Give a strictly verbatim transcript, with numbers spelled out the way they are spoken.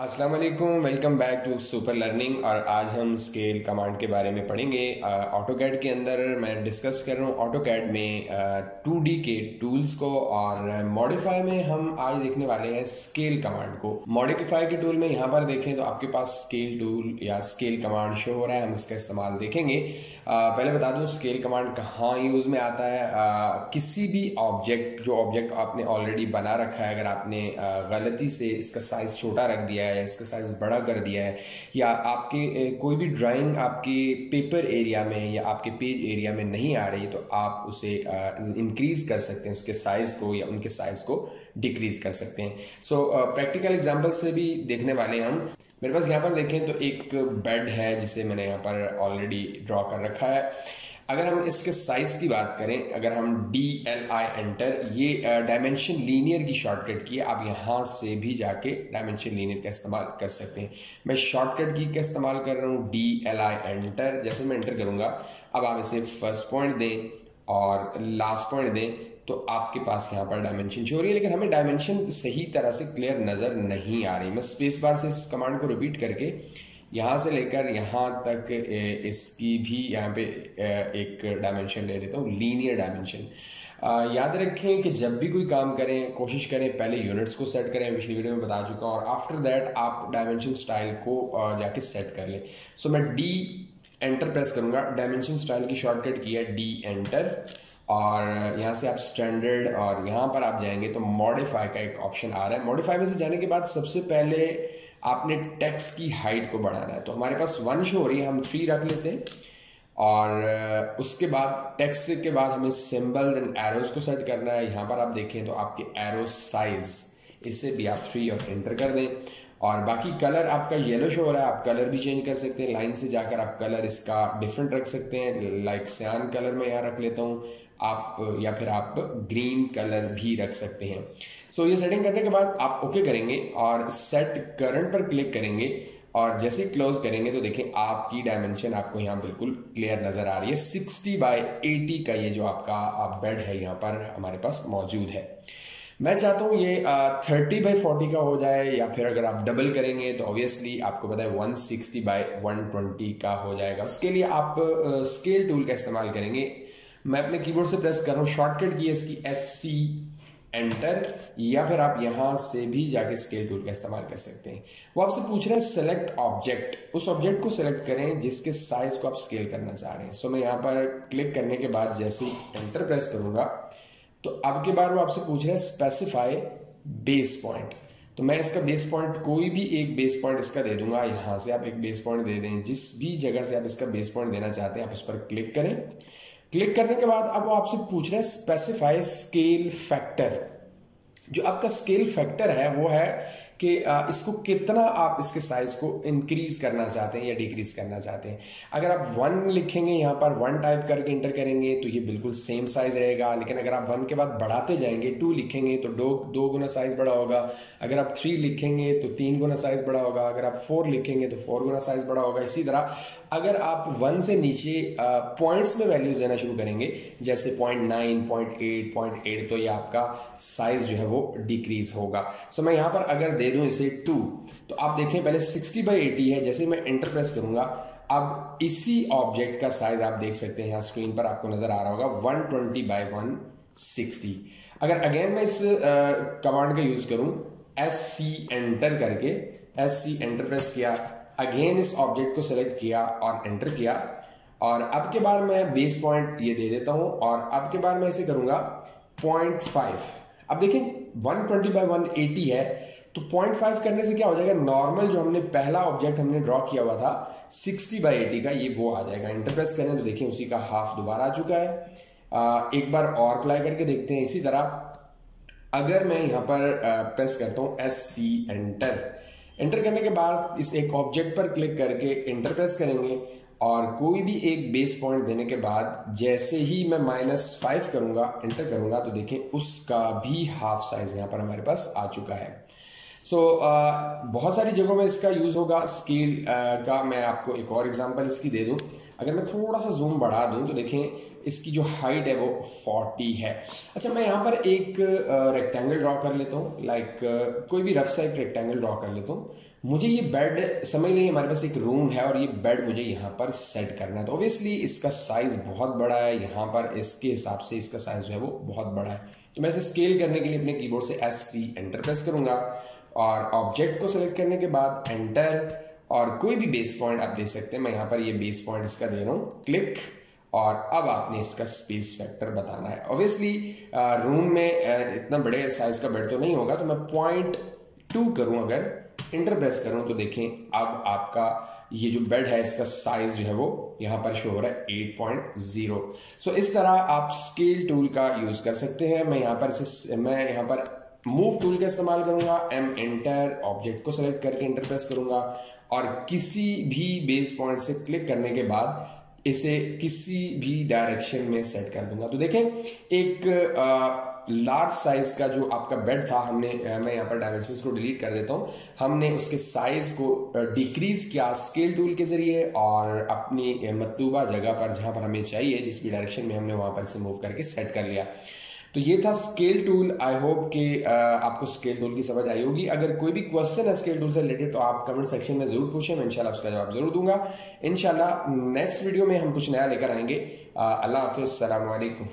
अस्सलाम वालेकुम, welcome back to super learning. और आज हम स्केल कमांड के बारे में पढ़ेंगे। ऑटो कैड के अंदर मैं डिस्कस कर रहा हूँ ऑटो कैड में टू डी के टूल्स को, और मॉडिफाई में हम आज देखने वाले हैं स्केल कमांड को। मॉडिफाई के टूल में यहाँ पर देखें तो आपके पास स्केल टूल या स्केल कमांड शो हो रहा है, हम इसका इस्तेमाल देखेंगे। आ, पहले बता दूँ स्केल कमांड कहाँ यूज़ में आता है। आ, किसी भी ऑब्जेक्ट, जो ऑब्जेक्ट आपने ऑलरेडी बना रखा है, अगर आपने गलती से इसका साइज़ छोटा रख दिया है या इसका साइज बड़ा कर दिया है, या आपके कोई भी ड्राइंग आपके पेपर एरिया में या आपके पेज एरिया में नहीं आ रही, तो आप उसे इंक्रीज कर सकते हैं, उसके साइज़ को या उनके साइज़ को डिक्रीज कर सकते हैं। सो प्रैक्टिकल एग्जांपल से भी देखने वाले हैं हम। मेरे पास यहाँ पर देखें तो एक बेड है जिसे मैंने यहाँ पर ऑलरेडी ड्रॉ कर रखा है। अगर हम इसके साइज़ की बात करें, अगर हम डी एल आई एंटर, ये डायमेंशन लीनियर की शॉर्टकट की है। आप यहाँ से भी जाके डायमेंशन लीनियर का इस्तेमाल कर सकते हैं। मैं शॉर्टकट की का इस्तेमाल कर रहा हूँ, डी एल आई एंटर। जैसे मैं एंटर करूँगा, अब आप इसे फर्स्ट पॉइंट दें और लास्ट पॉइंट दें, तो आपके पास यहाँ पर डायमेंशन शो हो रही है, लेकिन हमें डायमेंशन सही तरह से क्लियर नज़र नहीं आ रही। मैं स्पेस बार से इस कमांड को रिपीट करके यहाँ से लेकर यहाँ तक इसकी भी यहाँ पे एक डायमेंशन ले लेता हूँ, लीनियर डायमेंशन। याद रखें कि जब भी कोई काम करें, कोशिश करें पहले यूनिट्स को सेट करें, पिछली वीडियो में बता चुका, और आफ्टर दैट आप डायमेंशन स्टाइल को जाके सेट कर लें। सो मैं डी एंटर प्रेस करूँगा, डायमेंशन स्टाइल की शॉर्टकट की है डी एंटर, और यहाँ से आप स्टैंडर्ड, और यहाँ पर आप जाएंगे तो मॉडिफाई का एक ऑप्शन आ रहा है। मॉडिफाई में से जाने के बाद सबसे पहले आपने टेक्स्ट की हाइट को बढ़ाना है, तो हमारे पास वन शो हो रही है, हम थ्री रख लेते हैं। और उसके बाद टेक्स्ट के बाद हमें सिंबल्स एंड एरोस को सेट करना है। यहाँ पर आप देखें तो आपके एरो साइज, इसे भी आप थ्री और एंटर कर दें। और बाकी कलर आपका येलो शो हो रहा है, आप कलर भी चेंज कर सकते हैं। लाइन से जाकर आप कलर इसका डिफरेंट रख सकते हैं, लाइक सियान कलर में यहाँ रख लेता हूँ आप, या फिर आप ग्रीन कलर भी रख सकते हैं। सो so, ये सेटिंग करने के बाद आप ओके करेंगे और सेट करंट पर क्लिक करेंगे, और जैसे क्लोज करेंगे तो देखें आपकी डायमेंशन आपको यहाँ बिल्कुल क्लियर नज़र आ रही है। सिक्सटी बाई एटी का ये जो आपका आप बेड है यहाँ पर हमारे पास मौजूद है। मैं चाहता हूँ ये थर्टी बाई फोर्टी का हो जाए, या फिर अगर आप डबल करेंगे तो ऑब्वियसली आपको पता है one sixty by one twenty का हो जाएगा। उसके लिए आप स्केल टूल का इस्तेमाल करेंगे। मैं अपने कीबोर्ड से प्रेस कर रहा हूँ, शॉर्टकट की है इसकी एस सी एंटर, या फिर आप यहाँ से भी जाके स्केल टूल का इस्तेमाल कर सकते हैं। वो आपसे पूछ रहे हैं सेलेक्ट ऑब्जेक्ट, उस ऑब्जेक्ट को सेलेक्ट करें जिसके साइज को आप स्केल करना चाह रहे हैं। सो मैं यहाँ पर क्लिक करने के बाद जैसे ही एंटर प्रेस करूँगा, तो अब के बाद वो आपसे पूछ रहे हैं स्पेसिफाई बेस पॉइंट। तो मैं इसका बेस पॉइंट, कोई भी एक बेस पॉइंट इसका दे दूंगा। यहाँ से आप एक बेस पॉइंट दे दें, जिस भी जगह से आप इसका बेस पॉइंट देना चाहते हैं आप उस पर क्लिक करें। क्लिक करने के बाद अब वो आपसे पूछ रहे हैं स्पेसिफाई स्केल फैक्टर। जो आपका स्केल फैक्टर है वो है कि इसको कितना आप इसके साइज़ को इंक्रीज करना चाहते हैं या डिक्रीज़ करना चाहते हैं। अगर आप वन लिखेंगे, यहाँ पर वन टाइप करके इंटर करेंगे तो ये बिल्कुल सेम साइज़ रहेगा, लेकिन अगर आप वन के बाद बढ़ाते जाएंगे, टू लिखेंगे तो दो दो गुना साइज़ बड़ा होगा, अगर आप थ्री लिखेंगे तो तीन गुना साइज़ बड़ा होगा, अगर आप फोर लिखेंगे तो फोर गुना साइज़ बड़ा होगा। इसी तरह अगर आप वन से नीचे पॉइंट्स में वैल्यूज़ देना शुरू करेंगे, जैसे point nine point eight point eight तो ये आपका साइज़ जो है वो डिक्रीज़ होगा। सो मैं यहाँ पर अगर दूं इसे टू, तो आप देखें पहले सिक्सटी बाई एटी है। जैसे मैं एंटर प्रेस करूंगा, अब इसी ऑब्जेक्ट का साइज आप देख सकते हैं, यहाँ स्क्रीन पर आपको नजर आ रहा होगा one twenty by one sixty. अगर अगेन मैं इस कमांड का यूज करूं, एस सी एंटर करके, एस सी एंटर प्रेस किया, अगेन इस ऑब्जेक्ट को सेलेक्ट किया और एंटर किया, और अब के बार मैं बेस पॉइंट ये दे देता हूं, और अब के बार मैं इसे करूंगा पॉइंट फाइव। अब देखें one twenty by one eighty है, तो पॉइंट फाइव करने से क्या हो जाएगा, नॉर्मल जो हमने पहला ऑब्जेक्ट हमने ड्रॉ किया हुआ था सिक्सटी बाई एटी का, ये वो आ जाएगा। एंटर प्रेस करें तो देखिए उसी का हाफ दोबारा आ चुका है। आ, एक बार और अप्लाई करके देखते हैं। इसी तरह अगर मैं यहाँ पर आ, प्रेस करता हूँ एस सी एंटर, एंटर करने के बाद इस एक ऑब्जेक्ट पर क्लिक करके एंटर प्रेस करेंगे, और कोई भी एक बेस पॉइंट देने के बाद जैसे ही मैं माइनस फाइव करूँगा, एंटर करूँगा, तो देखें उसका भी हाफ साइज़ यहाँ पर हमारे पास आ चुका है। सो so, uh, बहुत सारी जगहों में इसका यूज़ होगा स्केल uh, का। मैं आपको एक और एग्जांपल इसकी दे दूं। अगर मैं थोड़ा सा जूम बढ़ा दूं तो देखें इसकी जो हाइट है वो फोर्टी है। अच्छा, मैं यहाँ पर एक रेक्टेंगल ड्रॉ कर लेता हूँ, लाइक कोई भी रफ साइड रेक्टेंगल ड्रॉ कर लेता हूँ। मुझे ये बेड समझ लें, हमारे पास एक रूम है और ये बेड मुझे यहाँ पर सेट करना है। तो ऑब्वियसली इसका साइज़ बहुत बड़ा है, यहाँ पर इसके हिसाब से इसका साइज़ जो है वो बहुत बड़ा है। तो मैं इसे स्केल करने के लिए अपने कीबोर्ड से एस सी एंटर प्रेस करूँगा और ऑब्जेक्ट को सेलेक्ट करने के बाद एंटर और कोई भी बेस पॉइंट आप दे सकते हैं। मैं यहाँ पर ये बेस पॉइंट इसका दे रहा हूँ, क्लिक। और अब आपने इसका स्पेस फैक्टर बताना है। ऑब्वियसली रूम में इतना बड़े साइज़ का बेड तो नहीं होगा, तो मैं पॉइंट टू करूँ, अगर इंटर प्रेस करूँ तो देखें अब आपका ये जो बेड है इसका साइज़ जो है वो यहाँ पर शो हो रहा है एट पॉइंट ज़ीरो। सो इस तरह आप स्केल टूल का यूज़ कर सकते हैं। मैं यहाँ पर इसे मैं यहाँ पर मूव टूल का इस्तेमाल करूँगा, एम एंटर, ऑब्जेक्ट को सेलेक्ट करके इंटर प्रेस करूँगा और किसी भी बेस पॉइंट से क्लिक करने के बाद इसे किसी भी डायरेक्शन में सेट कर दूंगा। तो देखें एक लार्ज साइज़ का जो आपका बेड था, हमने मैं यहाँ पर डायमेंशंस को डिलीट कर देता हूँ, हमने उसके साइज़ को डिक्रीज़ किया स्केल टूल के ज़रिए और अपनी मतलूबा जगह पर जहाँ पर हमें चाहिए जिस भी डायरेक्शन में हमने वहाँ पर इसे मूव करके सेट कर लिया। तो ये था स्केल टूल। आई होप कि आपको स्केल टूल की समझ आई होगी। अगर कोई भी क्वेश्चन है स्केल टूल से रिलेटेड तो आप कमेंट सेक्शन में ज़रूर पूछें, मैं इंशाल्लाह उसका जवाब ज़रूर दूंगा। इंशाल्लाह नेक्स्ट वीडियो में हम कुछ नया लेकर आएंगे। अल्लाह हाफिज़, अस्सलाम वालेकुम।